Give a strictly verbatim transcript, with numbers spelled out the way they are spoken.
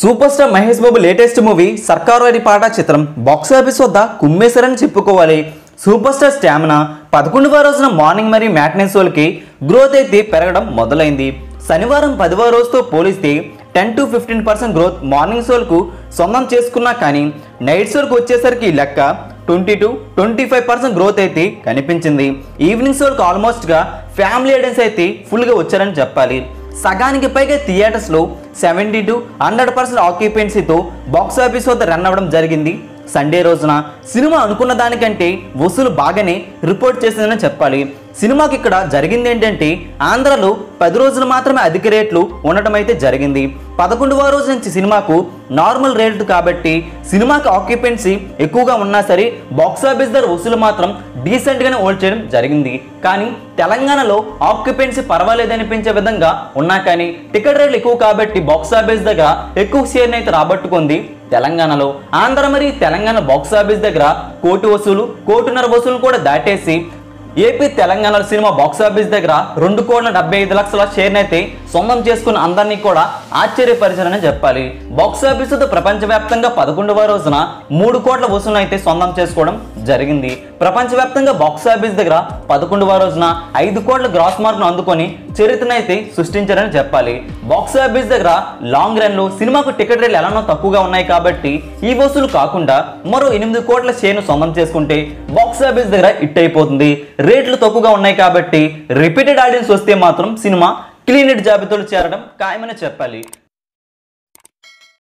Super star Mahesh Babu latest movie Sarkaru Vaari పాట చిత్రం box office వద్ద కుమ్మేశారని చెప్పుకోవాలి। సూపర్ స్టార్ స్టామినా పదకొండవ రోజున మార్నింగ్ మరియు మ్యాట్నీ షోలకి గ్రోత్ అయితే పెరగడం మొదలైంది। శనివారం పదవ రోజుతో పోలిస్తే పది టు పదిహేను శాతం గ్రోత్ మార్నింగ్ షోలకు సొంతం చేసుకున్నా కానీ నైట్ షోలకు వచ్చేసరికి లెక్క ట్వంటీ టు ట్వంటీ ఫైవ్ శాతం గ్రోత్ అయితే కనిపించింది। ఈవినింగ్ షోలకు ఆల్మోస్ట్ గా ఫ్యామిలీ ఆడియన్స్ అయితే ఫుల్ గా వచ్చారని చెప్పాలి। సగానికి పైగా థియేటర్స్ లో సెవెంటీ టు హండ్రెడ్ శాతం ఆక్యుపెన్సీతో బాక్స్ ఆఫీస్ వద్ద రన్ అవ్వడం జరిగింది। సండే రోజున సినిమా అనుకున్న దానికంటే వసూలు బాగానే రిపోర్ట్ చేసిందని చెప్పాలి। సినిమాకి ఇక్కడ జరిగింది ఏంటంటే ఆంధ్రలో పది రోజులు మాత్రమే అధిక రేట్లు ఉండటం అయితే జరిగింది। పదకొండవ రోజు నుంచి సినిమాకు నార్మల్ రేట్ కాబట్టి సినిమాకి ఆక్యుపెన్సీ ఎక్కువగా ఉన్నా సరే బాక్స్ ఆఫీస్ ధర వసూలు మాత్రం డీసెంట్గానే హోల్డ్ చేయడం జరిగింది। కానీ తెలంగాణలో ఆక్యుపెన్సీ పర్వాలేదు అనిపించే విధంగా ఉన్నా కానీ టికెట్ రేట్లు ఎక్కువ కాబట్టి బాక్స్ ఆఫీస్ దగ్గర ఎక్కువ షేర్ని అయితే రాబట్టుకుంది తెలంగాణలో। ఆంధ్ర మరియు తెలంగాణ బాక్స్ ఆఫీస్ దగ్గర కోటి వసూలు కోటిన్నర వసూలు కూడా దాటేసి AP Telangana cinema box office దగ్గర రెండు కోట్ల డెబ్బై ఐదు లక్షల షేర్ని అయితే సొంతం చేసుకున్న అందరినీ కూడా ఆశ్చర్యపరిచారని చెప్పాలి। బాక్స్ ఆఫీస్ వద్ద ప్రపంచవ్యాప్తంగా పదకొండవ రోజున మూడు కోట్ల వసూలు అయితే సొంతం చేసుకోవడం జరిగింది। ప్రపంచవ్యాప్తంగా బాక్స్ ఆఫీస్ దగ్గర పదకొండవ రోజున ఐదు కోట్ల గ్రాస్ మార్క్ను అందుకొని చరిత్రనైతే సృష్టించారని చెప్పాలి। బాక్స్ ఆఫీస్ దగ్గర లాంగ్ రన్లో సినిమాకు టికెట్ రేట్లు ఎలానో తక్కువగా ఉన్నాయి కాబట్టి ఈ వసూలు కాకుండా మరో ఎనిమిది కోట్ల షేర్ను సొంతం చేసుకుంటే బాక్స్ ఆఫీస్ దగ్గర హిట్ అయిపోతుంది। రేట్లు తక్కువగా ఉన్నాయి కాబట్టి రిపీటెడ్ ఆడియన్స్ వస్తే మాత్రం సినిమా క్లీన్ హిట్ జాబితాలో చేరడం ఖాయమని చెప్పాలి।